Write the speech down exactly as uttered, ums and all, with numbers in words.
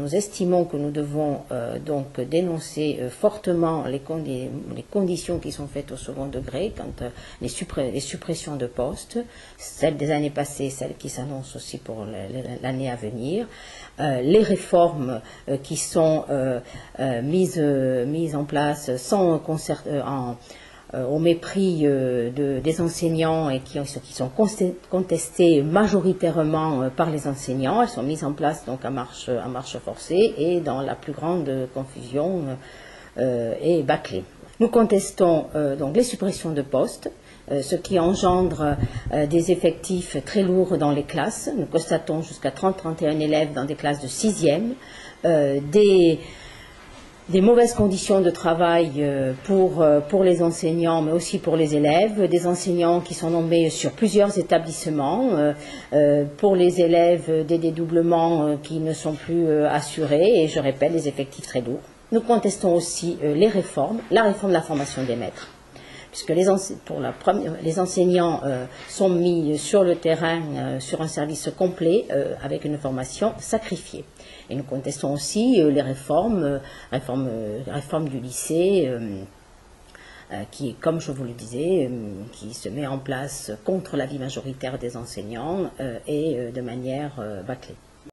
Nous estimons que nous devons euh, donc dénoncer euh, fortement les, condi les conditions qui sont faites au second degré, quand euh, les, les suppressions de postes, celles des années passées, celles qui s'annoncent aussi pour l'année à venir, euh, les réformes euh, qui sont euh, euh, mises, euh, mises en place sans concert, euh, en, euh, au mépris euh, de, des enseignants et qui, qui sont contestées majoritairement euh, par les enseignants. Elles sont mises en place donc à marche, à marche forcée et dans la plus grande confusion euh, et bâclée. Nous contestons euh, donc les suppressions de postes, euh, ce qui engendre euh, des effectifs très lourds dans les classes. Nous constatons jusqu'à trente à trente et un élèves dans des classes de sixième, euh, des... des mauvaises conditions de travail pour, pour les enseignants, mais aussi pour les élèves, des enseignants qui sont nommés sur plusieurs établissements, pour les élèves des dédoublements qui ne sont plus assurés, et je répète, des effectifs très lourds. Nous contestons aussi les réformes, la réforme de la formation des maîtres, puisque les, ense pour la première, les enseignants euh, sont mis sur le terrain, euh, sur un service complet, euh, avec une formation sacrifiée. Et nous contestons aussi euh, les réformes, euh, réformes, euh, réformes du lycée, euh, euh, qui, comme je vous le disais, euh, qui se met en place contre l'avis majoritaire des enseignants euh, et euh, de manière euh, bâclée.